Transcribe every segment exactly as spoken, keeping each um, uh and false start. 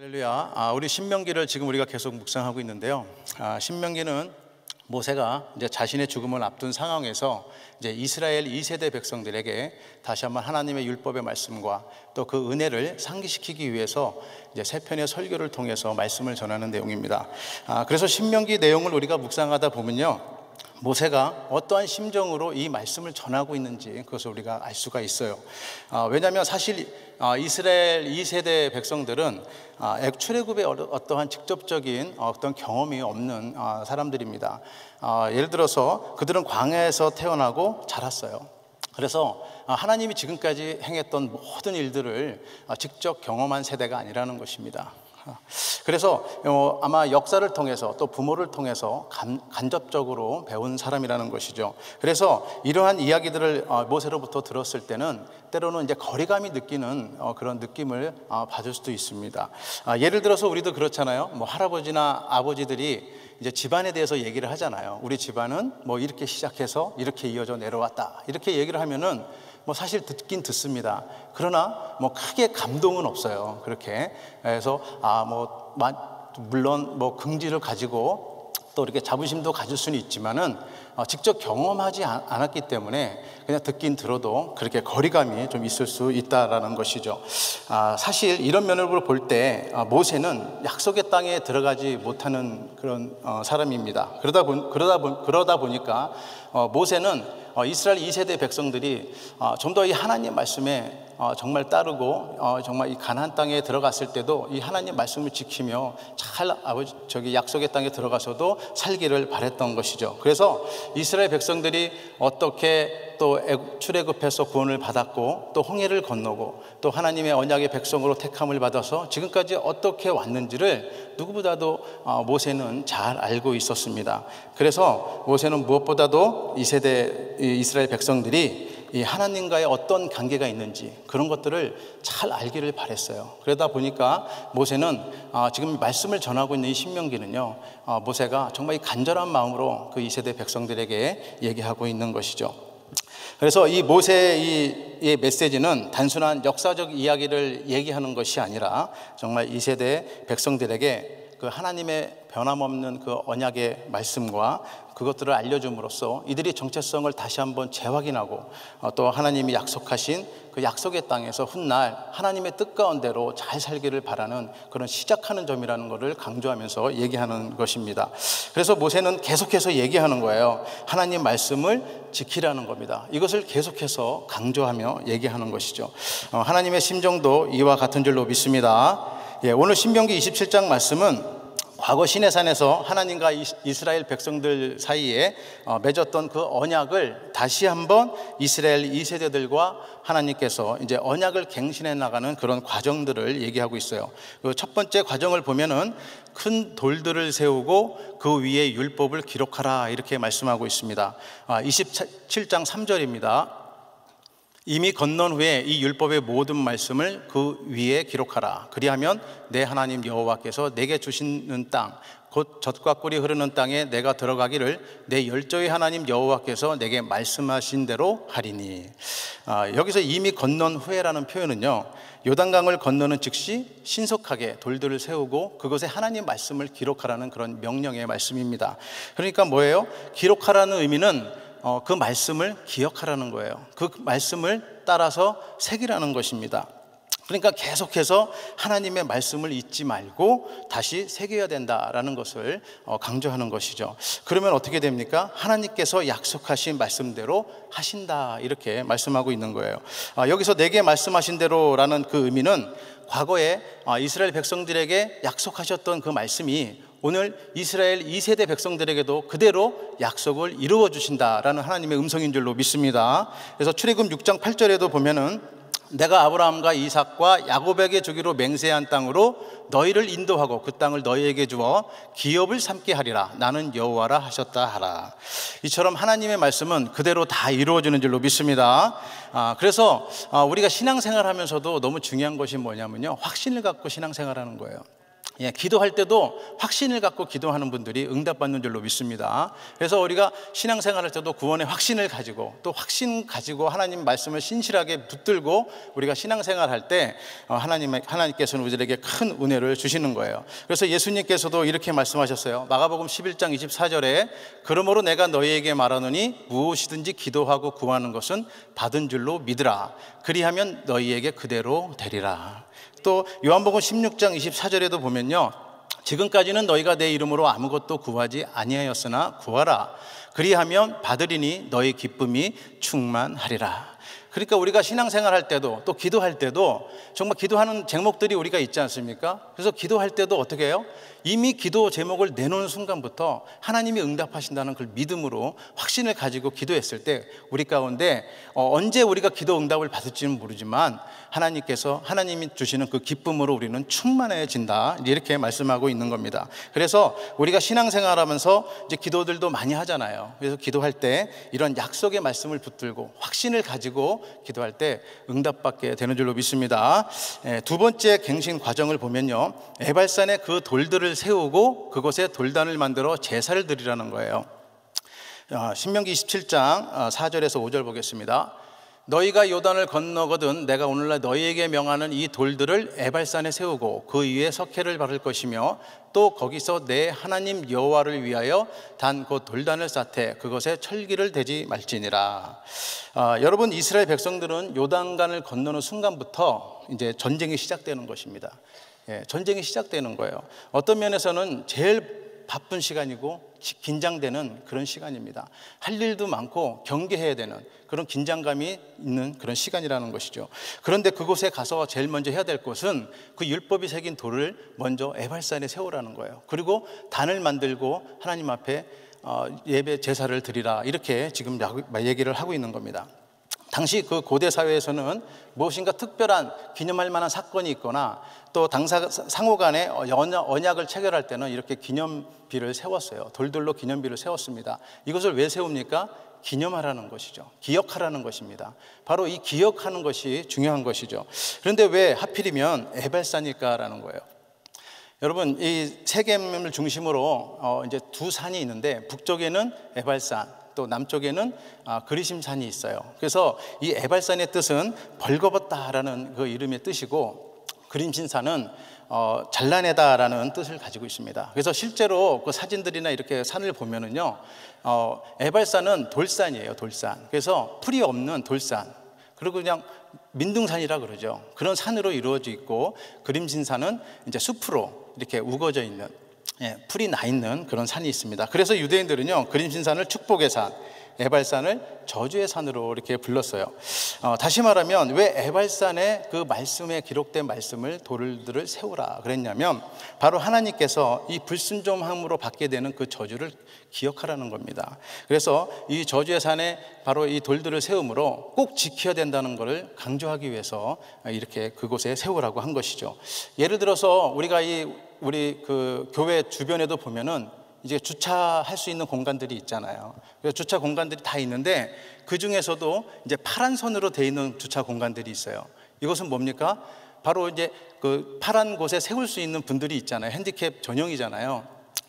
할렐루야. 아, 우리 신명기를 지금 우리가 계속 묵상하고 있는데요. 아, 신명기는 모세가 이제 자신의 죽음을 앞둔 상황에서 이제 이스라엘 이 세대 백성들에게 다시 한번 하나님의 율법의 말씀과 또 그 은혜를 상기시키기 위해서 이제 세 편의 설교를 통해서 말씀을 전하는 내용입니다. 아, 그래서 신명기 내용을 우리가 묵상하다 보면요, 모세가 어떠한 심정으로 이 말씀을 전하고 있는지 그것을 우리가 알 수가 있어요. 아, 왜냐하면 사실 아, 이스라엘 이 세대 백성들은 아, 출애굽의 어떠한 직접적인 어떤 경험이 없는 아, 사람들입니다. 아, 예를 들어서 그들은 광야에서 태어나고 자랐어요. 그래서 하나님이 지금까지 행했던 모든 일들을 직접 경험한 세대가 아니라는 것입니다. 그래서 아마 역사를 통해서 또 부모를 통해서 간, 간접적으로 배운 사람이라는 것이죠. 그래서 이러한 이야기들을 모세로부터 들었을 때는 때로는 이제 거리감이 느끼는 그런 느낌을 받을 수도 있습니다. 예를 들어서 우리도 그렇잖아요. 뭐 할아버지나 아버지들이 이제 집안에 대해서 얘기를 하잖아요. 우리 집안은 뭐 이렇게 시작해서 이렇게 이어져 내려왔다, 이렇게 얘기를 하면은 뭐 사실 듣긴 듣습니다. 그러나 뭐 크게 감동은 없어요. 그렇게 그래서 아 뭐 물론 뭐 긍지를 가지고 또 이렇게 자부심도 가질 수는 있지만은 직접 경험하지 않았기 때문에 그냥 듣긴 들어도 그렇게 거리감이 좀 있을 수 있다라는 것이죠. 아, 사실 이런 면으로 볼 때 모세는 약속의 땅에 들어가지 못하는 그런 사람입니다. 그러다 보, 그러다 보, 그러다 보니까 모세는 이스라엘 이 세대 백성들이 좀 더 이 하나님 말씀에 정말 따르고 정말 이 가나안 땅에 들어갔을 때도 이 하나님 말씀을 지키며 잘 아버지 저기 약속의 땅에 들어가서도 살기를 바랬던 것이죠. 그래서 이스라엘 백성들이 어떻게 또 출애굽해서 구원을 받았고 또 홍해를 건너고 또 하나님의 언약의 백성으로 택함을 받아서 지금까지 어떻게 왔는지를 누구보다도 모세는 잘 알고 있었습니다. 그래서 모세는 무엇보다도 이 세대 이스라엘 백성들이 이 하나님과의 어떤 관계가 있는지 그런 것들을 잘 알기를 바랬어요. 그러다 보니까 모세는 아, 지금 말씀을 전하고 있는 이 신명기는요, 아, 모세가 정말 이 간절한 마음으로 그 이 세대 백성들에게 얘기하고 있는 것이죠. 그래서 이 모세의 이 메시지는 단순한 역사적 이야기를 얘기하는 것이 아니라 정말 이 세대 백성들에게 그 하나님의 변함없는 그 언약의 말씀과 그것들을 알려줌으로써 이들이 정체성을 다시 한번 재확인하고 또 하나님이 약속하신 그 약속의 땅에서 훗날 하나님의 뜻 가운데로 잘 살기를 바라는 그런 시작하는 점이라는 것을 강조하면서 얘기하는 것입니다. 그래서 모세는 계속해서 얘기하는 거예요. 하나님 말씀을 지키라는 겁니다. 이것을 계속해서 강조하며 얘기하는 것이죠. 하나님의 심정도 이와 같은 줄로 믿습니다. 예, 오늘 신명기 이십칠 장 말씀은 과거 시내산에서 하나님과 이스라엘 백성들 사이에 맺었던 그 언약을 다시 한번 이스라엘 이 세대들과 하나님께서 이제 언약을 갱신해 나가는 그런 과정들을 얘기하고 있어요. 그 첫 번째 과정을 보면은 큰 돌들을 세우고 그 위에 율법을 기록하라 이렇게 말씀하고 있습니다. 이십칠 장 삼 절입니다. 이미 건넌 후에 이 율법의 모든 말씀을 그 위에 기록하라. 그리하면 내 하나님 여호와께서 내게 주시는 땅 곧 젖과 꿀이 흐르는 땅에 내가 들어가기를 내 열조의 하나님 여호와께서 내게 말씀하신 대로 하리니. 아, 여기서 이미 건넌 후에라는 표현은요, 요단강을 건너는 즉시 신속하게 돌들을 세우고 그것에 하나님 말씀을 기록하라는 그런 명령의 말씀입니다. 그러니까 뭐예요? 기록하라는 의미는 어, 그 말씀을 기억하라는 거예요. 그 말씀을 따라서 새기라는 것입니다. 그러니까 계속해서 하나님의 말씀을 잊지 말고 다시 새겨야 된다라는 것을 어, 강조하는 것이죠. 그러면 어떻게 됩니까? 하나님께서 약속하신 말씀대로 하신다 이렇게 말씀하고 있는 거예요. 아, 여기서 내게 말씀하신 대로라는 그 의미는 과거에 아, 이스라엘 백성들에게 약속하셨던 그 말씀이 오늘 이스라엘 이 세대 백성들에게도 그대로 약속을 이루어 주신다라는 하나님의 음성인 줄로 믿습니다. 그래서 출애굽 육 장 팔 절에도 보면은 내가 아브라함과 이삭과 야곱에게 주기로 맹세한 땅으로 너희를 인도하고 그 땅을 너희에게 주어 기업을 삼게 하리라. 나는 여호와라 하셨다 하라. 이처럼 하나님의 말씀은 그대로 다 이루어지는 줄로 믿습니다. 아, 그래서 우리가 신앙생활하면서도 너무 중요한 것이 뭐냐면요, 확신을 갖고 신앙생활하는 거예요. 예, 기도할 때도 확신을 갖고 기도하는 분들이 응답받는 줄로 믿습니다. 그래서 우리가 신앙생활할 때도 구원의 확신을 가지고, 또 확신 가지고 하나님 말씀을 신실하게 붙들고 우리가 신앙생활할 때 하나님, 하나님께서는 우리들에게 큰 은혜를 주시는 거예요. 그래서 예수님께서도 이렇게 말씀하셨어요. 마가복음 십일 장 이십사 절에 그러므로 내가 너희에게 말하노니 무엇이든지 기도하고 구하는 것은 받은 줄로 믿으라. 그리하면 너희에게 그대로 되리라. 또 요한복음 십육 장 이십사 절에도 보면요, 지금까지는 너희가 내 이름으로 아무것도 구하지 아니하였으나 구하라. 그리하면 받으리니 너희 기쁨이 충만하리라. 그러니까 우리가 신앙생활할 때도 또 기도할 때도 정말 기도하는 제목들이 우리가 있지 않습니까? 그래서 기도할 때도 어떻게 해요? 이미 기도 제목을 내놓은 순간부터 하나님이 응답하신다는 그 믿음으로 확신을 가지고 기도했을 때 우리 가운데 언제 우리가 기도 응답을 받을지는 모르지만 하나님께서, 하나님이 주시는 그 기쁨으로 우리는 충만해진다, 이렇게 말씀하고 있는 겁니다. 그래서 우리가 신앙생활하면서 이제 기도들도 많이 하잖아요. 그래서 기도할 때 이런 약속의 말씀을 붙들고 확신을 가지고 기도할 때 응답받게 되는 줄로 믿습니다. 두 번째 갱신 과정을 보면요, 에발산에 그 돌들을 세우고 그곳에 돌단을 만들어 제사를 드리라는 거예요. 신명기 이십칠 장 사 절에서 오 절 보겠습니다. 너희가 요단을 건너거든 내가 오늘날 너희에게 명하는 이 돌들을 에발산에 세우고 그 위에 석회를 바를 것이며 또 거기서 내 하나님 여호와를 위하여 단 그 돌단을 쌓되 그것에 철기를 대지 말지니라. 아, 여러분, 이스라엘 백성들은 요단강을 건너는 순간부터 이제 전쟁이 시작되는 것입니다. 예, 전쟁이 시작되는 거예요. 어떤 면에서는 제일 바쁜 시간이고 긴장되는 그런 시간입니다. 할 일도 많고 경계해야 되는 그런 긴장감이 있는 그런 시간이라는 것이죠. 그런데 그곳에 가서 제일 먼저 해야 될 것은 그 율법이 새긴 돌을 먼저 에발산에 세우라는 거예요. 그리고 단을 만들고 하나님 앞에 예배 제사를 드리라, 이렇게 지금 얘기를 하고 있는 겁니다. 당시 그 고대 사회에서는 무엇인가 특별한 기념할 만한 사건이 있거나 또 당사 상호 간에 언약을 체결할 때는 이렇게 기념비를 세웠어요. 돌들로 기념비를 세웠습니다. 이것을 왜 세웁니까? 기념하라는 것이죠. 기억하라는 것입니다. 바로 이 기억하는 것이 중요한 것이죠. 그런데 왜 하필이면 에발산일까라는 거예요. 여러분, 이 세겜을 중심으로 어 이제 두 산이 있는데 북쪽에는 에발산, 또 남쪽에는 그리심산이 있어요. 그래서 이 에발산의 뜻은 벌거벗다라는 그 이름의 뜻이고, 그림신산은 어, 잘라내다라는 뜻을 가지고 있습니다. 그래서 실제로 그 사진들이나 이렇게 산을 보면은요, 어, 에발산은 돌산이에요, 돌산. 그래서 풀이 없는 돌산. 그리고 그냥 민둥산이라 그러죠. 그런 산으로 이루어져 있고, 그림신산은 이제 숲으로 이렇게 우거져 있는, 예, 풀이 나 있는 그런 산이 있습니다. 그래서 유대인들은요, 그림신산을 축복의 산, 에발산을 저주의 산으로 이렇게 불렀어요. 어, 다시 말하면 왜 에발산에 그 말씀에 기록된 말씀을 돌들을 세우라 그랬냐면 바로 하나님께서 이 불순종함으로 받게 되는 그 저주를 기억하라는 겁니다. 그래서 이 저주의 산에 바로 이 돌들을 세움으로 꼭 지켜야 된다는 것을 강조하기 위해서 이렇게 그곳에 세우라고 한 것이죠. 예를 들어서 우리가 이 우리 그 교회 주변에도 보면은 이제 주차할 수 있는 공간들이 있잖아요. 그래서 주차 공간들이 다 있는데 그 중에서도 이제 파란 선으로 되어 있는 주차 공간들이 있어요. 이것은 뭡니까? 바로 이제 그 파란 곳에 세울 수 있는 분들이 있잖아요. 핸디캡 전용이잖아요.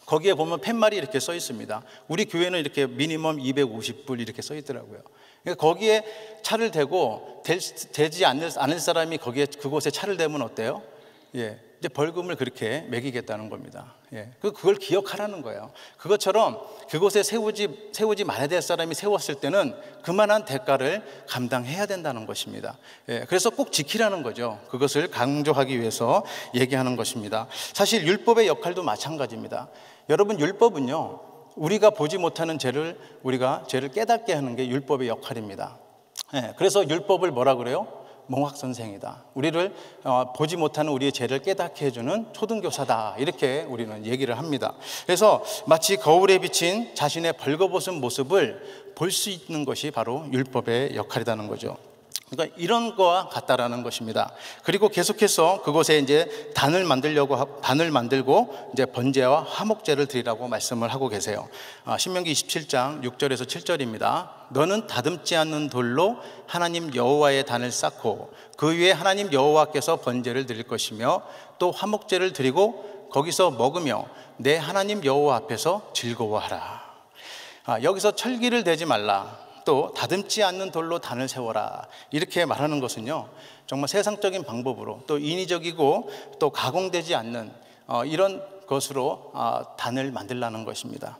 거기에 보면 팻말이 이렇게 써 있습니다. 우리 교회는 이렇게 미니멈 이백오십 불 이렇게 써 있더라고요. 그러니까 거기에 차를 대고 될, 되지 않을 사람이 거기에 그곳에 차를 대면 어때요? 예. 이제 벌금을 그렇게 매기겠다는 겁니다. 예. 그걸 기억하라는 거예요. 그것처럼 그곳에 세우지, 세우지 말아야 될 사람이 세웠을 때는 그만한 대가를 감당해야 된다는 것입니다. 예. 그래서 꼭 지키라는 거죠. 그것을 강조하기 위해서 얘기하는 것입니다. 사실 율법의 역할도 마찬가지입니다. 여러분, 율법은요, 우리가 보지 못하는 죄를, 우리가 죄를 깨닫게 하는 게 율법의 역할입니다. 예. 그래서 율법을 뭐라 그래요? 몽학선생이다. 우리를 어, 보지 못하는 우리의 죄를 깨닫게 해주는 초등교사다, 이렇게 우리는 얘기를 합니다. 그래서 마치 거울에 비친 자신의 벌거벗은 모습을 볼 수 있는 것이 바로 율법의 역할이라는 거죠. 그러니까 이런 거와 같다라는 것입니다. 그리고 계속해서 그곳에 이제 단을 만들려고, 단을 만들고 이제 번제와 화목제를 드리라고 말씀을 하고 계세요. 아, 신명기 이십칠 장 육 절에서 칠 절입니다. 너는 다듬지 않는 돌로 하나님 여호와의 단을 쌓고 그 위에 하나님 여호와께서 번제를 드릴 것이며 또 화목제를 드리고 거기서 먹으며 내 하나님 여호와 앞에서 즐거워하라. 아, 여기서 철기를 대지 말라, 또 다듬지 않는 돌로 단을 세워라, 이렇게 말하는 것은요, 정말 세상적인 방법으로 또 인위적이고 또 가공되지 않는 어, 이런 것으로 어, 단을 만들라는 것입니다.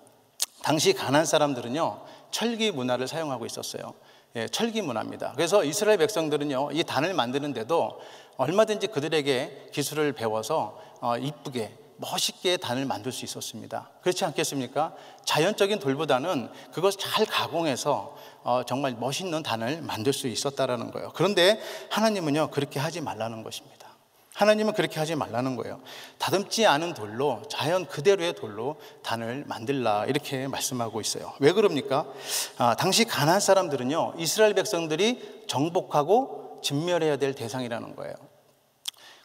당시 가나안 사람들은요 철기 문화를 사용하고 있었어요. 예, 철기 문화입니다. 그래서 이스라엘 백성들은요 이 단을 만드는데도 얼마든지 그들에게 기술을 배워서 어, 이쁘게 멋있게 단을 만들 수 있었습니다. 그렇지 않겠습니까? 자연적인 돌보다는 그것을 잘 가공해서 어, 정말 멋있는 단을 만들 수 있었다라는 거예요. 그런데 하나님은요 그렇게 하지 말라는 것입니다. 하나님은 그렇게 하지 말라는 거예요. 다듬지 않은 돌로, 자연 그대로의 돌로 단을 만들라, 이렇게 말씀하고 있어요. 왜 그럽니까? 아, 당시 가나안 사람들은요 이스라엘 백성들이 정복하고 진멸해야 될 대상이라는 거예요.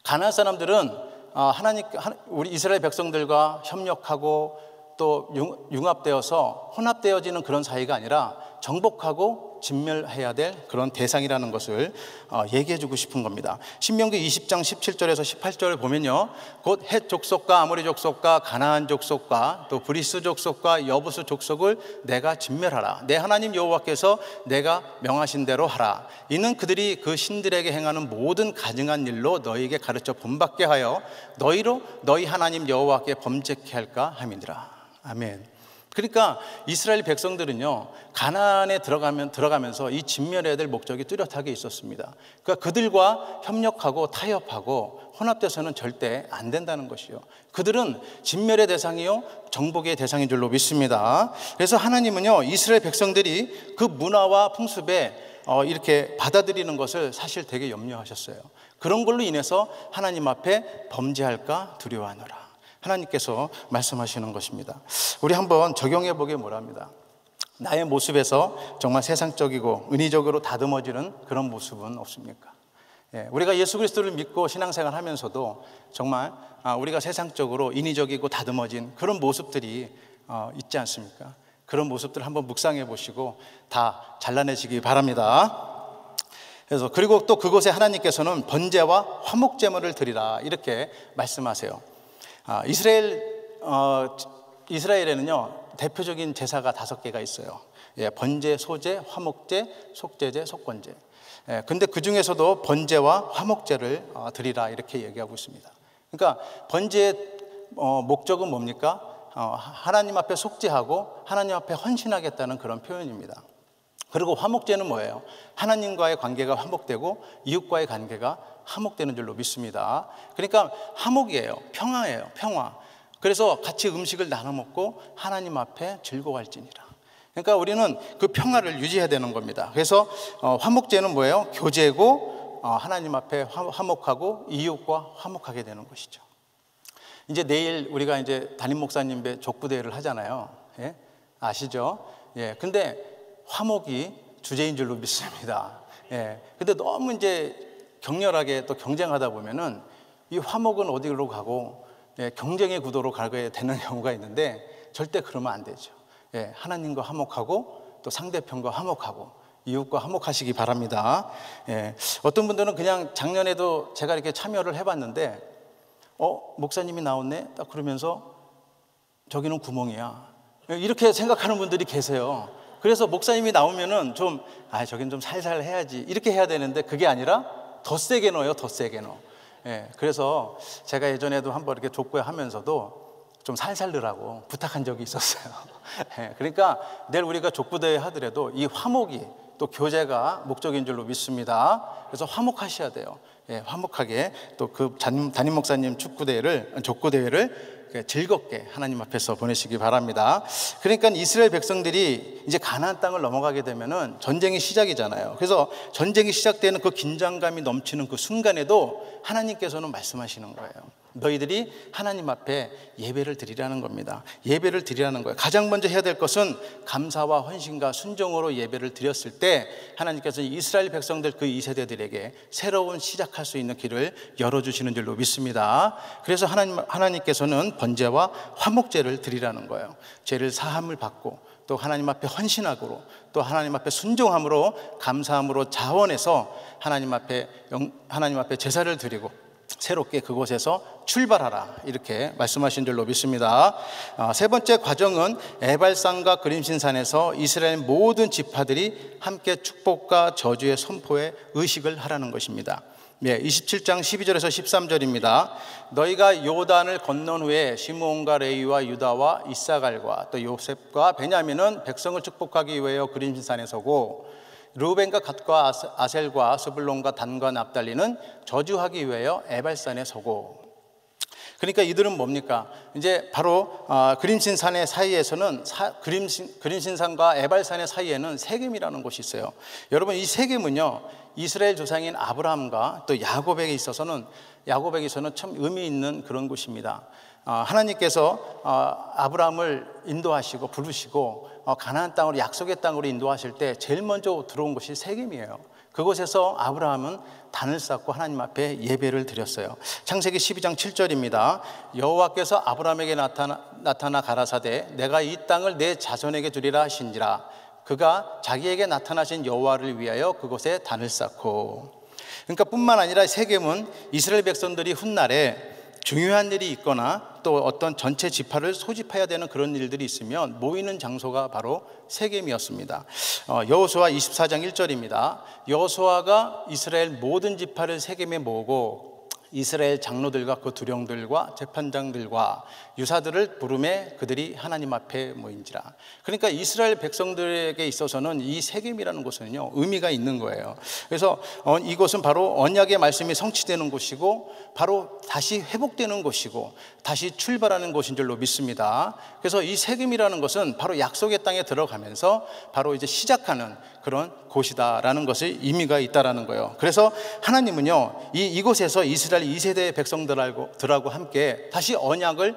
가나안 사람들은 아, 하나님, 우리 이스라엘 백성들과 협력하고 또 융합되어서 혼합되어지는 그런 사이가 아니라 정복하고 진멸해야 될 그런 대상이라는 것을 어, 얘기해주고 싶은 겁니다. 신명기 이십 장 십칠 절에서 십팔 절을 보면요, 곧 헷 족속과 아모리 족속과 가나안 족속과 또 브리스 족속과 여부스 족속을 내가 진멸하라. 내 하나님 여호와께서 내가 명하신 대로 하라. 이는 그들이 그 신들에게 행하는 모든 가증한 일로 너희에게 가르쳐 본받게 하여 너희로 너희 하나님 여호와께 범죄케 할까 함이니라. 아멘. 그러니까 이스라엘 백성들은요 가나안에 들어가면, 들어가면서 이 진멸해야 될 목적이 뚜렷하게 있었습니다. 그러니까 그들과 협력하고 타협하고 혼합돼서는 절대 안 된다는 것이요, 그들은 진멸의 대상이요 정복의 대상인 줄로 믿습니다. 그래서 하나님은요 이스라엘 백성들이 그 문화와 풍습에 어, 이렇게 받아들이는 것을 사실 되게 염려하셨어요. 그런 걸로 인해서 하나님 앞에 범죄할까 두려워하노라, 하나님께서 말씀하시는 것입니다. 우리 한번 적용해보게 뭐랍니다. 나의 모습에서 정말 세상적이고 은의적으로 다듬어지는 그런 모습은 없습니까? 예, 우리가 예수 그리스도를 믿고 신앙생활 하면서도 정말 아, 우리가 세상적으로 인위적이고 다듬어진 그런 모습들이 어, 있지 않습니까? 그런 모습들을 한번 묵상해 보시고 다 잘라내시기 바랍니다. 그래서 그리고 또 그곳에 하나님께서는 번제와 화목제물을 드리라, 이렇게 말씀하세요. 아, 이스라엘, 어, 이스라엘에는요 대표적인 제사가 다섯 개가 있어요. 예, 번제, 소제, 화목제, 속제제, 속건제. 예, 근데 그 중에서도 번제와 화목제를 어, 드리라, 이렇게 얘기하고 있습니다. 그러니까 번제의 어, 목적은 뭡니까? 어, 하나님 앞에 속죄하고 하나님 앞에 헌신하겠다는 그런 표현입니다. 그리고 화목제는 뭐예요? 하나님과의 관계가 화목되고 이웃과의 관계가 화목되는 줄로 믿습니다. 그러니까 화목이에요. 평화예요. 평화. 그래서 같이 음식을 나눠 먹고 하나님 앞에 즐거워할지니라. 그러니까 우리는 그 평화를 유지해야 되는 겁니다. 그래서 화목제는 뭐예요? 교제고 하나님 앞에 화목하고 이웃과 화목하게 되는 것이죠. 이제 내일 우리가 이제 담임 목사님의 족부대회를 하잖아요. 예? 아시죠? 예. 근데 화목이 주제인 줄로 믿습니다. 예. 근데 너무 이제 격렬하게 또 경쟁하다 보면은 이 화목은 어디로 가고, 예, 경쟁의 구도로 가게 되는 경우가 있는데 절대 그러면 안 되죠. 예, 하나님과 화목하고 또 상대편과 화목하고 이웃과 화목하시기 바랍니다. 예, 어떤 분들은 그냥 작년에도 제가 이렇게 참여를 해봤는데 어, 목사님이 나왔네? 딱 그러면서 저기는 구멍이야, 이렇게 생각하는 분들이 계세요. 그래서 목사님이 나오면은 좀, 아, 저긴 좀 살살 해야지, 이렇게 해야 되는데 그게 아니라 더 세게 넣어요, 더 세게 넣어. 예, 그래서 제가 예전에도 한번 이렇게 족구에 하면서도 좀 살살 넣으라고 부탁한 적이 있었어요. 예, 그러니까 내일 우리가 족구대회 하더라도 이 화목이 또 교제가 목적인 줄로 믿습니다. 그래서 화목하셔야 돼요. 예, 화목하게 또 그 담임 목사님 축구대회를, 족구대회를 즐겁게 하나님 앞에서 보내시기 바랍니다. 그러니까 이스라엘 백성들이 이제 가나안 땅을 넘어가게 되면은 전쟁이 시작이잖아요. 그래서 전쟁이 시작되는 그 긴장감이 넘치는 그 순간에도 하나님께서는 말씀하시는 거예요. 너희들이 하나님 앞에 예배를 드리라는 겁니다. 예배를 드리라는 거예요. 가장 먼저 해야 될 것은 감사와 헌신과 순종으로 예배를 드렸을 때 하나님께서는 이스라엘 백성들 그 이 세대들에게 새로운 시작할 수 있는 길을 열어주시는 줄로 믿습니다. 그래서 하나님, 하나님께서는 번제와 화목제를 드리라는 거예요. 죄를 사함을 받고 또 하나님 앞에 헌신하고 또 하나님 앞에 순종함으로 감사함으로 자원해서 하나님 앞에, 하나님 앞에 제사를 드리고 새롭게 그곳에서 출발하라, 이렇게 말씀하신 줄로 믿습니다. 세 번째 과정은 에발산과 그림신산에서 이스라엘 모든 지파들이 함께 축복과 저주의 선포에 의식을 하라는 것입니다. 예, 이십칠 장 십이 절에서 십삼 절입니다. 너희가 요단을 건넌 후에 시므온과 레위와 유다와 이사갈과 또 요셉과 베냐민은 백성을 축복하기 위하여 그림신산에서고, 르우벤과 갓과 아셀과 스불론과 단과 납달리는 저주하기 위하여 에발산에 서고. 그러니까 이들은 뭡니까? 이제 바로 어, 그림신산의 사이에서는 사, 그림신, 그림신산과 에발산의 사이에는 세겜이라는 곳이 있어요. 여러분, 이 세겜은요, 이스라엘 조상인 아브라함과 또 야곱에게 있어서는 야곱에게서는 참 의미 있는 그런 곳입니다. 어, 하나님께서 어, 아브라함을 인도하시고 부르시고 어, 가나안 땅으로, 약속의 땅으로 인도하실 때 제일 먼저 들어온 곳이 세겜이에요. 그곳에서 아브라함은 단을 쌓고 하나님 앞에 예배를 드렸어요. 창세기 십이 장 칠 절입니다. 여호와께서 아브라함에게 나타나, 나타나 가라사대 내가 이 땅을 내 자손에게 주리라 하신지라. 그가 자기에게 나타나신 여호와를 위하여 그곳에 단을 쌓고. 그러니까 뿐만 아니라 세겜은 이스라엘 백성들이 훗날에 중요한 일이 있거나 또 어떤 전체 지파를 소집해야 되는 그런 일들이 있으면 모이는 장소가 바로 세겜이었습니다. 어, 여호수아 이십사 장 일 절입니다. 여호수아가 이스라엘 모든 지파를 세겜에 모으고 이스라엘 장로들과 그 두령들과 재판장들과 유사들을 부르매 그들이 하나님 앞에 모인지라. 그러니까 이스라엘 백성들에게 있어서는 이 세겜이라는 곳은요, 의미가 있는 거예요. 그래서 이곳은 바로 언약의 말씀이 성취되는 곳이고 바로 다시 회복되는 곳이고 다시 출발하는 곳인 줄로 믿습니다. 그래서 이 세겜이라는 것은 바로 약속의 땅에 들어가면서 바로 이제 시작하는 그런 곳이다라는 것을 의미가 있다라는 거예요. 그래서 하나님은요, 이, 이곳에서 이스라엘 이 세대의 백성들하고 함께 다시 언약을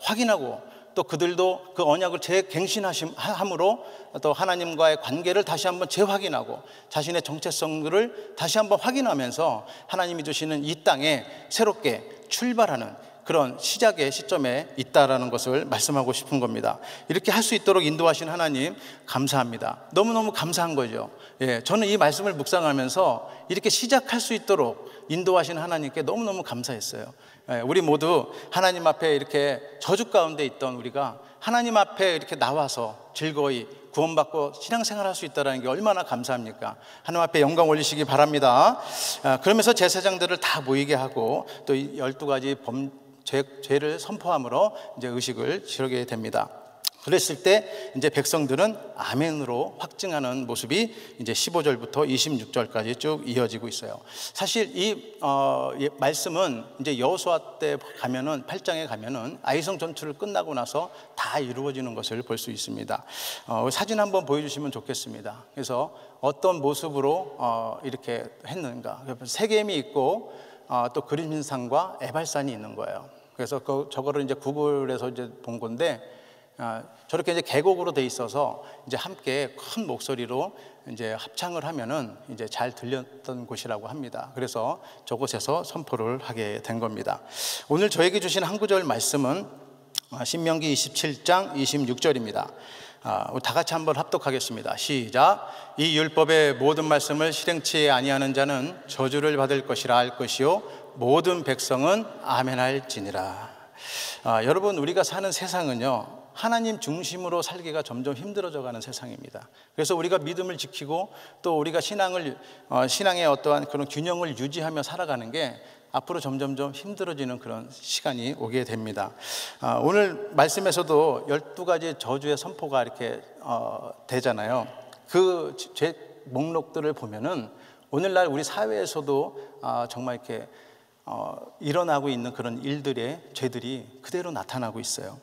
확인하고 또 그들도 그 언약을 재갱신함으로 또 하나님과의 관계를 다시 한번 재확인하고 자신의 정체성을 다시 한번 확인하면서 하나님이 주시는 이 땅에 새롭게 출발하는 그런 시작의 시점에 있다라는 것을 말씀하고 싶은 겁니다. 이렇게 할 수 있도록 인도하신 하나님 감사합니다. 너무너무 감사한 거죠. 예, 저는 이 말씀을 묵상하면서 이렇게 시작할 수 있도록 인도하신 하나님께 너무너무 감사했어요. 예, 우리 모두 하나님 앞에 이렇게 저주 가운데 있던 우리가 하나님 앞에 이렇게 나와서 즐거이 구원받고 신앙생활할 수 있다는 게 얼마나 감사합니까? 하나님 앞에 영광 올리시기 바랍니다. 아, 그러면서 제사장들을 다 모이게 하고 또 열두 가지 범 죄, 죄를 선포함으로 이제 의식을 치르게 됩니다. 그랬을 때 이제 백성들은 아멘으로 확증하는 모습이 이제 십오 절부터 이십육 절까지 쭉 이어지고 있어요. 사실 이 어, 예, 말씀은 이제 여호수아 때 가면은 팔 장에 가면은 아이성 전투를 끝나고 나서 다 이루어지는 것을 볼 수 있습니다. 어, 사진 한번 보여주시면 좋겠습니다. 그래서 어떤 모습으로 어, 이렇게 했는가? 세겜이 있고 어, 또 그림신산과 에발산이 있는 거예요. 그래서 그, 저거를 이제 구글에서 이제 본 건데 어, 저렇게 이제 계곡으로 돼 있어서 이제 함께 큰 목소리로 이제 합창을 하면은 이제 잘 들렸던 곳이라고 합니다. 그래서 저곳에서 선포를 하게 된 겁니다. 오늘 저에게 주신 한 구절 말씀은 신명기 이십칠 장 이십육 절입니다. 아, 다 같이 한번 합독하겠습니다. 시작. 이 율법의 모든 말씀을 실행치 아니하는 자는 저주를 받을 것이라 할 것이요 모든 백성은 아멘할지니라. 아, 여러분, 우리가 사는 세상은요, 하나님 중심으로 살기가 점점 힘들어져 가는 세상입니다. 그래서 우리가 믿음을 지키고 또 우리가 신앙을 어, 신앙의 어떠한 그런 균형을 유지하며 살아가는 게 앞으로 점점점 힘들어지는 그런 시간이 오게 됩니다. 아, 오늘 말씀에서도 열두 가지 저주의 선포가 이렇게 어, 되잖아요. 그 죄 목록들을 보면은 오늘날 우리 사회에서도 아, 정말 이렇게 어, 일어나고 있는 그런 일들의 죄들이 그대로 나타나고 있어요.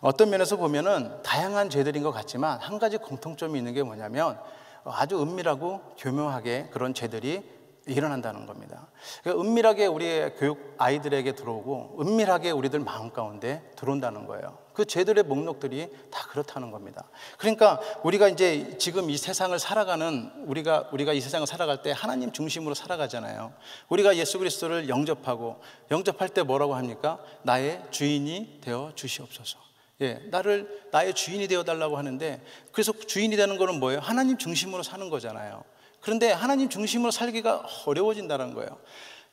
어떤 면에서 보면은 다양한 죄들인 것 같지만 한 가지 공통점이 있는 게 뭐냐면 아주 은밀하고 교묘하게 그런 죄들이 일어난다는 겁니다. 그러니까 은밀하게 우리의 교육 아이들에게 들어오고 은밀하게 우리들 마음 가운데 들어온다는 거예요. 그 죄들의 목록들이 다 그렇다는 겁니다. 그러니까 우리가 이제 지금 이 세상을 살아가는 우리가 우리가 이 세상을 살아갈 때 하나님 중심으로 살아가잖아요. 우리가 예수 그리스도를 영접하고 영접할 때 뭐라고 합니까? 나의 주인이 되어 주시옵소서. 예, 나를 나의 주인이 되어 달라고 하는데, 그래서 주인이 되는 거는 뭐예요? 하나님 중심으로 사는 거잖아요. 그런데 하나님 중심으로 살기가 어려워진다는 거예요.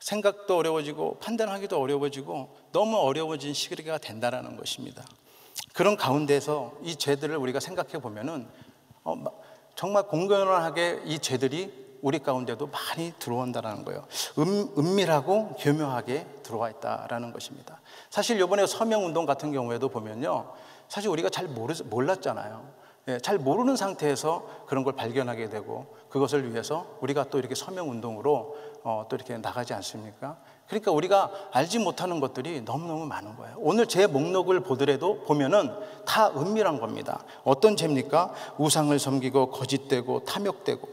생각도 어려워지고 판단하기도 어려워지고 너무 어려워진 시기가 된다라는 것입니다. 그런 가운데서 이 죄들을 우리가 생각해 보면은 어, 정말 공연하게 이 죄들이 우리 가운데도 많이 들어온다라는 거예요. 음, 은밀하고 교묘하게 들어와 있다라는 것입니다. 사실 이번에 서명운동 같은 경우에도 보면요, 사실 우리가 잘 모르, 몰랐잖아요. 예, 잘 모르는 상태에서 그런 걸 발견하게 되고 그것을 위해서 우리가 또 이렇게 서명운동으로 어, 또 이렇게 나가지 않습니까? 그러니까 우리가 알지 못하는 것들이 너무너무 많은 거예요. 오늘 제 목록을 보더라도 보면은 다 은밀한 겁니다. 어떤 죄입니까? 우상을 섬기고 거짓되고 탐욕되고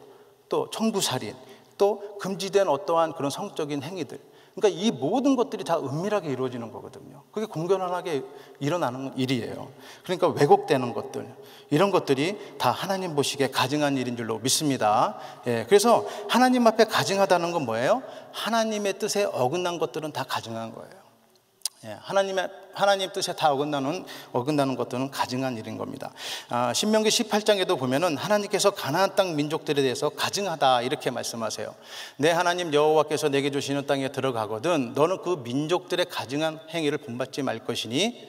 또 청부살인, 또 금지된 어떠한 그런 성적인 행위들, 그러니까 이 모든 것들이 다 은밀하게 이루어지는 거거든요. 그게 공견하게 일어나는 일이에요. 그러니까 왜곡되는 것들, 이런 것들이 다 하나님 보시기에 가증한 일인 줄로 믿습니다. 예, 그래서 하나님 앞에 가증하다는 건 뭐예요? 하나님의 뜻에 어긋난 것들은 다 가증한 거예요. 예, 하나님의, 하나님 뜻에 다 어긋나는, 어긋나는 것들은 가증한 일인 겁니다. 아, 신명기 십팔 장에도 보면은 하나님께서 가나안 땅 민족들에 대해서 가증하다 이렇게 말씀하세요. 내 하나님 여호와께서 내게 주시는 땅에 들어가거든 너는 그 민족들의 가증한 행위를 본받지 말 것이니.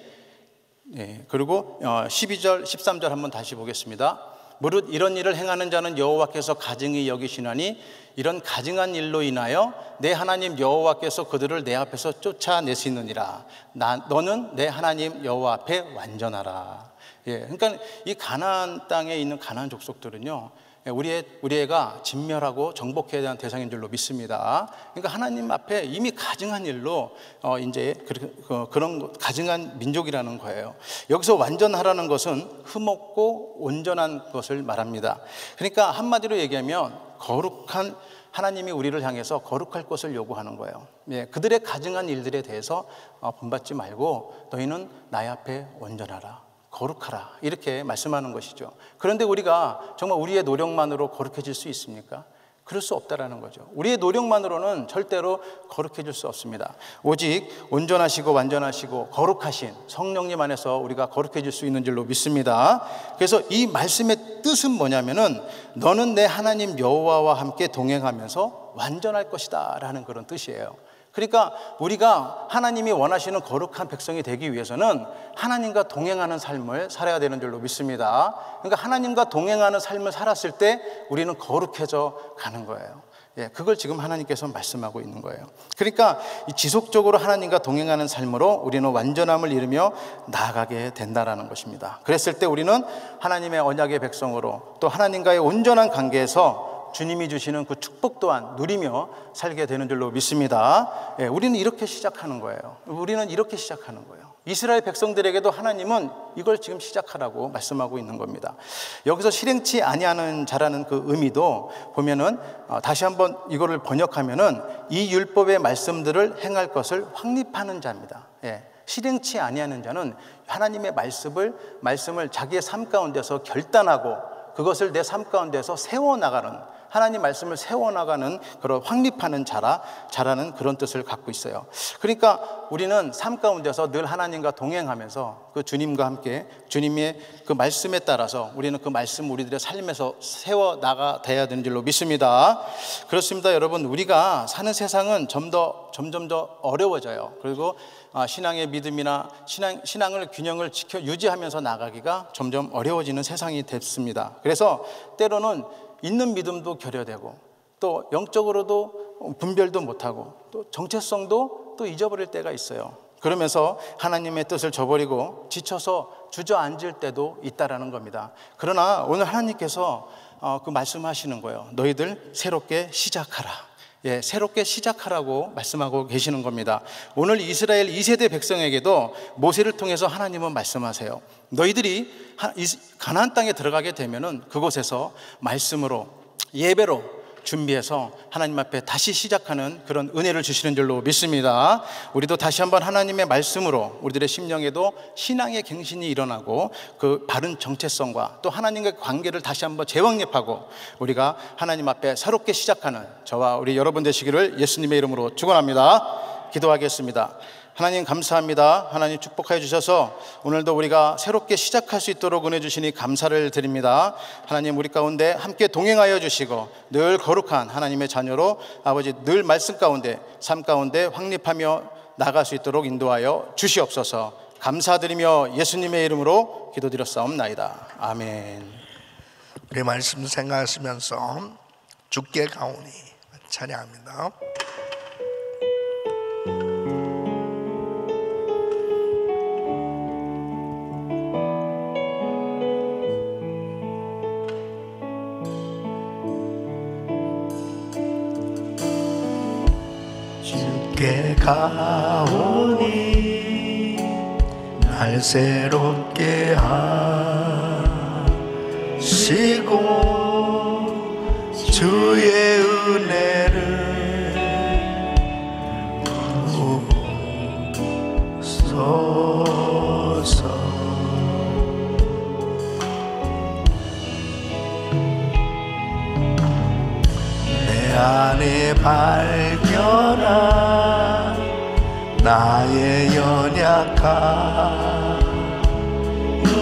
예, 그리고 십이 절, 십삼 절 한번 다시 보겠습니다. 무릇 이런 일을 행하는 자는 여호와께서 가증히 여기시나니 이런 가증한 일로 인하여 내 하나님 여호와께서 그들을 내 앞에서 쫓아내시느니라. 나, 너는 내 하나님 여호와 앞에 완전하라. 예, 그러니까 이 가나안 땅에 있는 가나안 족속들은요, 우리의, 우리 애가 진멸하고 정복해야 되는 대상인 줄로 믿습니다. 그러니까 하나님 앞에 이미 가증한 일로 어, 이제 그, 그런 가증한 민족이라는 거예요. 여기서 완전하라는 것은 흠없고 온전한 것을 말합니다. 그러니까 한마디로 얘기하면 거룩한, 하나님이 우리를 향해서 거룩할 것을 요구하는 거예요. 예, 그들의 가증한 일들에 대해서 어, 본받지 말고 너희는 나의 앞에 온전하라, 거룩하라 이렇게 말씀하는 것이죠. 그런데 우리가 정말 우리의 노력만으로 거룩해질 수 있습니까? 그럴 수 없다라는 거죠. 우리의 노력만으로는 절대로 거룩해질 수 없습니다. 오직 온전하시고 완전하시고 거룩하신 성령님 안에서 우리가 거룩해질 수 있는 줄로 믿습니다. 그래서 이 말씀의 뜻은 뭐냐면은 너는 내 하나님 여호와와 함께 동행하면서 완전할 것이다 라는 그런 뜻이에요. 그러니까 우리가 하나님이 원하시는 거룩한 백성이 되기 위해서는 하나님과 동행하는 삶을 살아야 되는 줄로 믿습니다. 그러니까 하나님과 동행하는 삶을 살았을 때 우리는 거룩해져 가는 거예요. 예, 그걸 지금 하나님께서 말씀하고 있는 거예요. 그러니까 이 지속적으로 하나님과 동행하는 삶으로 우리는 완전함을 이루며 나아가게 된다라는 것입니다. 그랬을 때 우리는 하나님의 언약의 백성으로 또 하나님과의 온전한 관계에서 주님이 주시는 그 축복 또한 누리며 살게 되는 줄로 믿습니다. 예, 우리는 이렇게 시작하는 거예요. 우리는 이렇게 시작하는 거예요. 이스라엘 백성들에게도 하나님은 이걸 지금 시작하라고 말씀하고 있는 겁니다. 여기서 실행치 아니하는 자라는 그 의미도 보면은 어, 다시 한번 이거를 번역하면은 이 율법의 말씀들을 행할 것을 확립하는 자입니다. 예. 실행치 아니하는 자는 하나님의 말씀을 말씀을 자기의 삶 가운데서 결단하고 그것을 내 삶 가운데서 세워 나가는, 하나님 말씀을 세워나가는 그런 확립하는 자라, 자라는 그런 뜻을 갖고 있어요. 그러니까 우리는 삶 가운데서 늘 하나님과 동행하면서 그 주님과 함께 주님의 그 말씀에 따라서 우리는 그 말씀 우리들의 삶에서 세워나가 돼야 되는 줄로 믿습니다. 그렇습니다. 여러분, 우리가 사는 세상은 점 더, 점점 더 어려워져요. 그리고 신앙의 믿음이나 신앙, 신앙을 균형을 지켜 유지하면서 나가기가 점점 어려워지는 세상이 됐습니다. 그래서 때로는 있는 믿음도 결여되고 또 영적으로도 분별도 못하고 또 정체성도 또 잊어버릴 때가 있어요. 그러면서 하나님의 뜻을 저버리고 지쳐서 주저앉을 때도 있다라는 겁니다. 그러나 오늘 하나님께서 그 말씀하시는 거예요. 너희들 새롭게 시작하라. 예, 새롭게 시작하라고 말씀하고 계시는 겁니다. 오늘 이스라엘 이 세대 백성에게도 모세를 통해서 하나님은 말씀하세요. 너희들이 가나안 땅에 들어가게 되면은 그곳에서 말씀으로 예배로 준비해서 하나님 앞에 다시 시작하는 그런 은혜를 주시는 줄로 믿습니다. 우리도 다시 한번 하나님의 말씀으로 우리들의 심령에도 신앙의 갱신이 일어나고 그 바른 정체성과 또 하나님과의 관계를 다시 한번 재확립하고 우리가 하나님 앞에 새롭게 시작하는 저와 우리 여러분 되시기를 예수님의 이름으로 축원합니다. 기도하겠습니다. 하나님 감사합니다. 하나님 축복하여 주셔서 오늘도 우리가 새롭게 시작할 수 있도록 은혜 주시니 감사를 드립니다. 하나님 우리 가운데 함께 동행하여 주시고 늘 거룩한 하나님의 자녀로 아버지 늘 말씀 가운데 삶 가운데 확립하며 나갈 수 있도록 인도하여 주시옵소서. 감사드리며 예수님의 이름으로 기도드렸사옵나이다. 아멘. 우리 말씀 생각하시면서 주께 가오니 찬양합니다. 주께 가오니 날 새롭게 하시고 주의 은혜를 부으소서. 내 안에 밝혀라 나의 연약함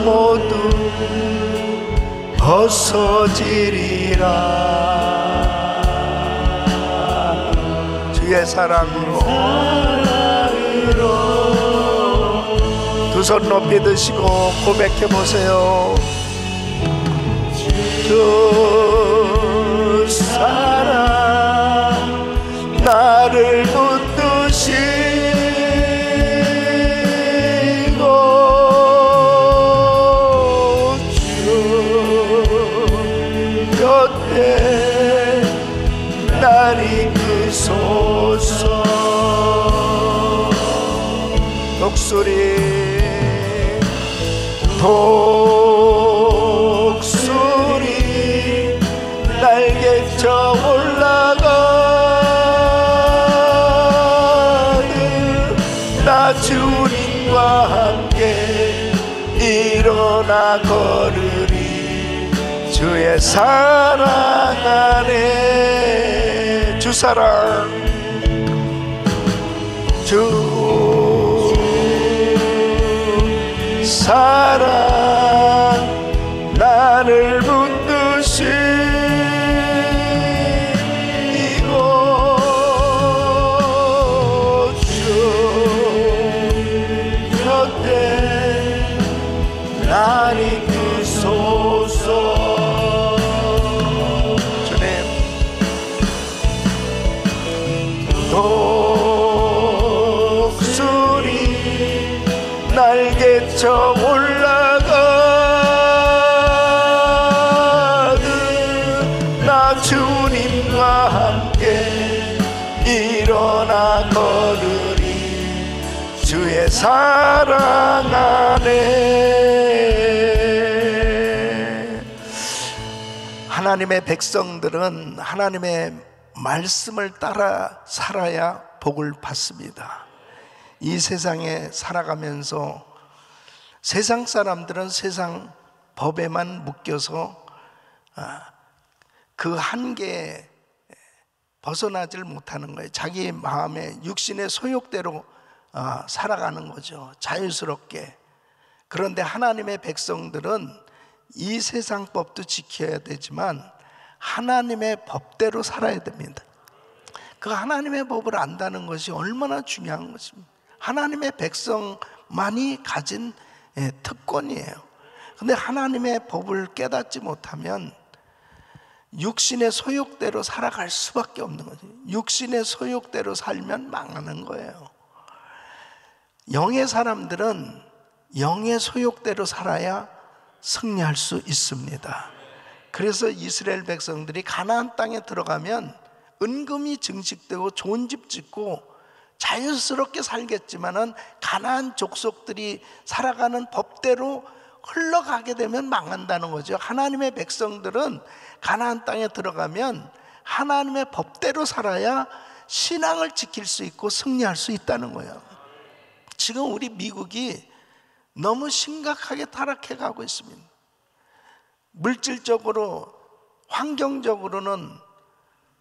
모두 벗어지리라. 주의 사랑으로, 사랑으로 두 손 높이 드시고 고백해 보세요. 주 사랑 나를 붙드시 독수리 독수리 날개쳐 올라가듯 나 주님과 함께 일어나 걸으리. 주의 사랑 안에 주 사랑 주 사랑 나를 붙드시고 주 곁에 날 이끄소서. 주님 독수리 날개쳐 사랑 안에 하나님의 백성들은 하나님의 말씀을 따라 살아야 복을 받습니다. 이 세상에 살아가면서 세상 사람들은 세상 법에만 묶여서 그 한계에 벗어나질 못하는 거예요. 자기 마음의 육신의 소욕대로 아, 살아가는 거죠. 자유스럽게. 그런데 하나님의 백성들은 이 세상 법도 지켜야 되지만 하나님의 법대로 살아야 됩니다. 그 하나님의 법을 안다는 것이 얼마나 중요한 것입니다. 하나님의 백성만이 가진 특권이에요. 그런데 하나님의 법을 깨닫지 못하면 육신의 소욕대로 살아갈 수밖에 없는 거죠. 육신의 소욕대로 살면 망하는 거예요. 영의 사람들은 영의 소욕대로 살아야 승리할 수 있습니다. 그래서 이스라엘 백성들이 가나안 땅에 들어가면 은금이 증식되고 좋은 집 짓고 자유스럽게 살겠지만은 가나안 족속들이 살아가는 법대로 흘러가게 되면 망한다는 거죠. 하나님의 백성들은 가나안 땅에 들어가면 하나님의 법대로 살아야 신앙을 지킬 수 있고 승리할 수 있다는 거예요. 지금 우리 미국이 너무 심각하게 타락해 가고 있습니다. 물질적으로 환경적으로는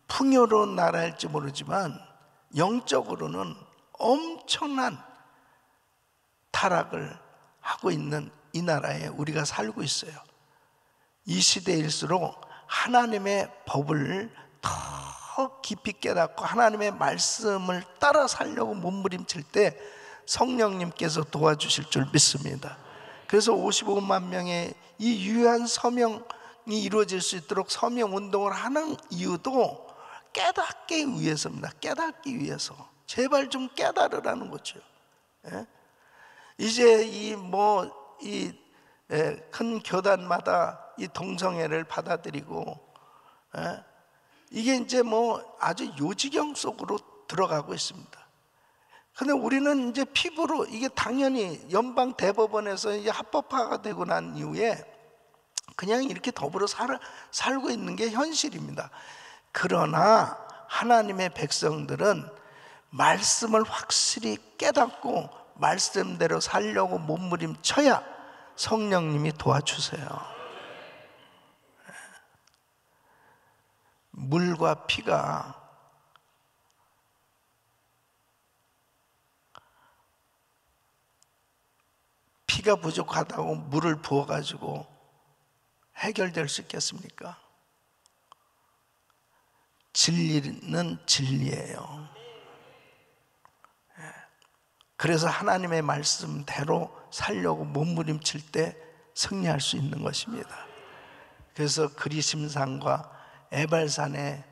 풍요로운 나라일지 모르지만 영적으로는 엄청난 타락을 하고 있는 이 나라에 우리가 살고 있어요. 이 시대일수록 하나님의 법을 더 깊이 깨닫고 하나님의 말씀을 따라 살려고 몸부림칠 때 성령님께서 도와주실 줄 믿습니다. 그래서 오십오만 명의 이 유효한 서명이 이루어질 수 있도록 서명운동을 하는 이유도 깨닫기 위해서입니다. 깨닫기 위해서. 제발 좀 깨달으라는 거죠. 예? 이제 이 뭐 이 큰 교단마다 이 동성애를 받아들이고, 예? 이게 이제 뭐 아주 요지경 속으로 들어가고 있습니다. 근데 우리는 이제 피부로, 이게 당연히 연방 대법원에서 이제 합법화가 되고 난 이후에 그냥 이렇게 더불어 살, 살고 있는 게 현실입니다. 그러나 하나님의 백성들은 말씀을 확실히 깨닫고 말씀대로 살려고 몸부림쳐야 성령님이 도와주세요. 물과 피가 피가 부족하다고 물을 부어가지고 해결될 수 있겠습니까? 진리는 진리예요. 그래서 하나님의 말씀대로 살려고 몸부림칠 때 승리할 수 있는 것입니다. 그래서 그리심산과 에발산에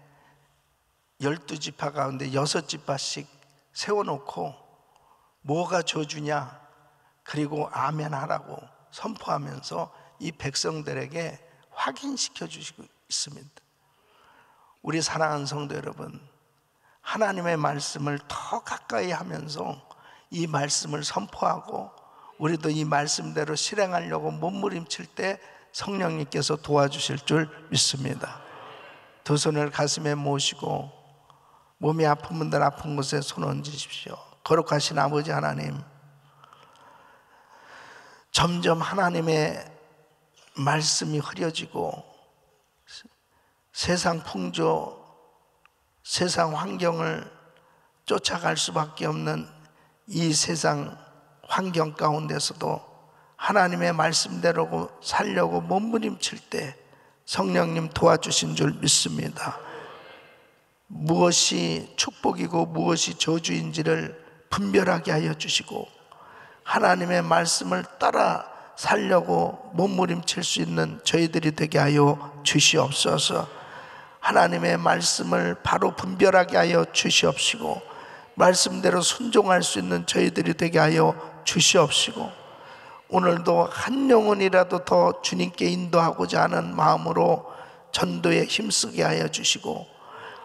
열두 지파 가운데 여섯 지파씩 세워놓고 뭐가 저주냐, 그리고 아멘하라고 선포하면서 이 백성들에게 확인시켜 주시고 있습니다. 우리 사랑하는 성도 여러분, 하나님의 말씀을 더 가까이 하면서 이 말씀을 선포하고 우리도 이 말씀대로 실행하려고 몸부림칠 때 성령님께서 도와주실 줄 믿습니다. 두 손을 가슴에 모시고 몸이 아픈 분들 아픈 곳에 손 얹으십시오. 거룩하신 아버지 하나님, 점점 하나님의 말씀이 흐려지고 세상 풍조, 세상 환경을 쫓아갈 수밖에 없는 이 세상 환경 가운데서도 하나님의 말씀대로 살려고 몸부림칠 때 성령님 도와주신 줄 믿습니다. 무엇이 축복이고 무엇이 저주인지를 분별하게 하여 주시고 하나님의 말씀을 따라 살려고 몸부림칠 수 있는 저희들이 되게 하여 주시옵소서. 하나님의 말씀을 바로 분별하게 하여 주시옵시고 말씀대로 순종할 수 있는 저희들이 되게 하여 주시옵시고 오늘도 한 영혼이라도 더 주님께 인도하고자 하는 마음으로 전도에 힘쓰게 하여 주시고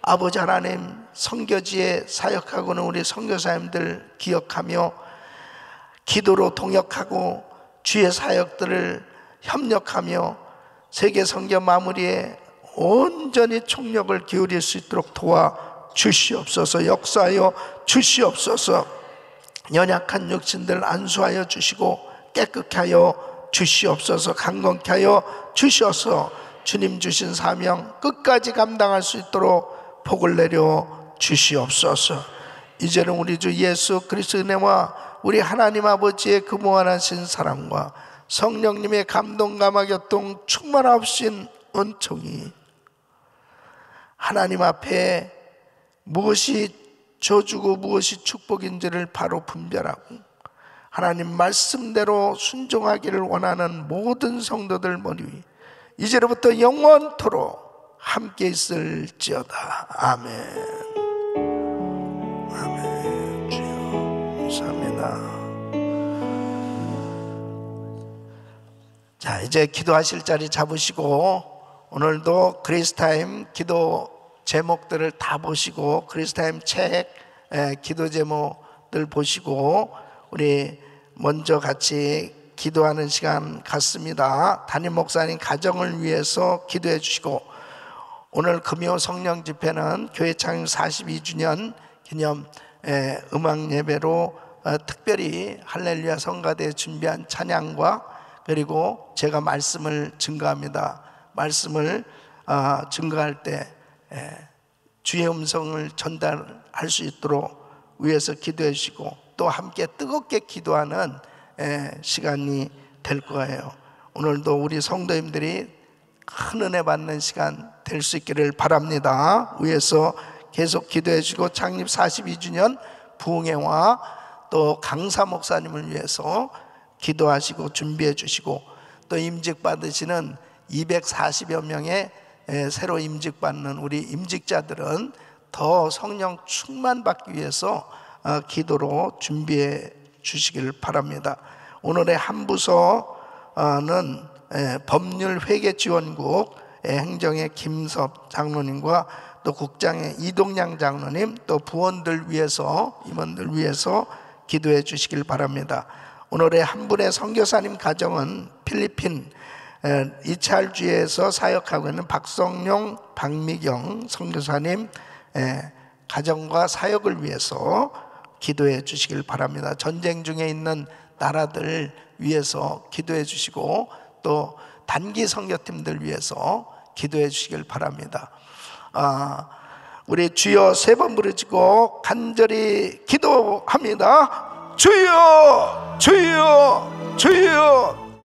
아버지 하나님, 선교지에 사역하고는 우리 선교사님들 기억하며 기도로 동역하고 주의 사역들을 협력하며 세계 선교 마무리에 온전히 총력을 기울일 수 있도록 도와주시옵소서. 역사하여 주시옵소서. 연약한 육신들 안수하여 주시고 깨끗게 하여 주시옵소서. 강건케 하여 주셔서 주님 주신 사명 끝까지 감당할 수 있도록 복을 내려 주시옵소서. 이제는 우리 주 예수 그리스도의 은혜와 우리 하나님 아버지의 그 무한하신 사랑과 성령님의 감동감화 교통 충만하신 은총이 하나님 앞에 무엇이 저주고 무엇이 축복인지를 바로 분별하고 하나님 말씀대로 순종하기를 원하는 모든 성도들 머리 위 이제로부터 영원토록 함께 있을지어다. 아멘. 자, 이제 기도하실 자리 잡으시고 오늘도 그리스타임 기도 제목들을 다 보시고 그리스타임 책 에, 기도 제목들 보시고 우리 먼저 같이 기도하는 시간 갖습니다. 담임 목사님 가정을 위해서 기도해 주시고 오늘 금요 성령 집회는 교회 창립 사십이 주년 기념 에, 음악 예배로 어, 특별히 할렐루야 성가대에 준비한 찬양과 그리고 제가 말씀을 증거합니다. 말씀을 어, 증거할 때 에, 주의 음성을 전달할 수 있도록 위해서 기도해 주시고 또 함께 뜨겁게 기도하는 시간이 될 거예요. 오늘도 우리 성도님들이 큰 은혜 받는 시간 될 수 있기를 바랍니다. 위에서 계속 기도해 주시고, 창립 사십이 주년 부흥회와 또 강사 목사님을 위해서 기도하시고 준비해 주시고, 또 임직 받으시는 이백사십여 명의 새로 임직 받는 우리 임직자들은 더 성령 충만 받기 위해서 기도로 준비해 주시길 바랍니다. 오늘의 한 부서는 법률회계지원국 행정의 김섭 장로님과 또 국장의 이동양 장로님, 또 부원들 위해서, 임원들 위해서 기도해 주시길 바랍니다. 오늘의 한 분의 선교사님 가정은 필리핀 이찰주에서 사역하고 있는 박성용, 박미경 선교사님 가정과 사역을 위해서 기도해 주시길 바랍니다. 전쟁 중에 있는 나라들 위해서 기도해 주시고, 또 단기 선교팀들 위해서 기도해 주시길 바랍니다. 아, 우리 주여 세 번 부르짖고 간절히 기도합니다. 주여 주여 주여.